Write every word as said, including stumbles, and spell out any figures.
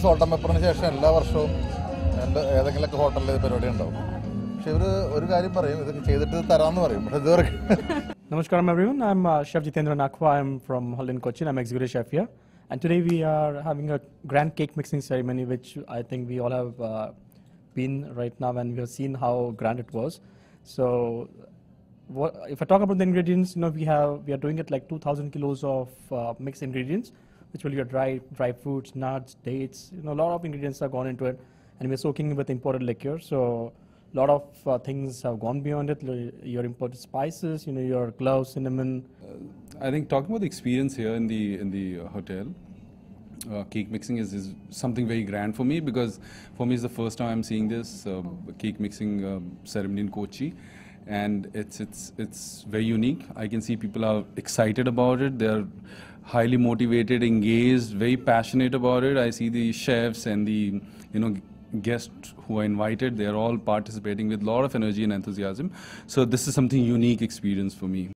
Sort of pronunciation, lover show, and the hotel is a She will carry for him, the Taran. Namaskaram, everyone. I'm uh, Chef Jitendra Nakwa. I'm from Holiday Inn Cochin. I'm executive chef here. And today we are having a grand cake mixing ceremony, which I think we all have uh, been right now, and we have seen how grand it was. So, what, if I talk about the ingredients, you know, we have we are doing it like two thousand kilos of uh, mixed ingredients, which will be dry dry fruits, nuts, dates. You know, a lot of ingredients have gone into it, and we're soaking it with imported liquor. So, a lot of uh, things have gone beyond it. Your imported spices, you know, your cloves, cinnamon. I think talking about the experience here in the in the uh, hotel, uh, cake mixing is, is something very grand for me, because for me it's the first time I'm seeing this uh, cake mixing um, ceremony in Kochi, and it's it's it's very unique. I can see people are excited about it. They're highly motivated, engaged, very passionate about it. I see the chefs and the you know guests who are invited. They're all participating with a lot of energy and enthusiasm. So this is something unique experience for me.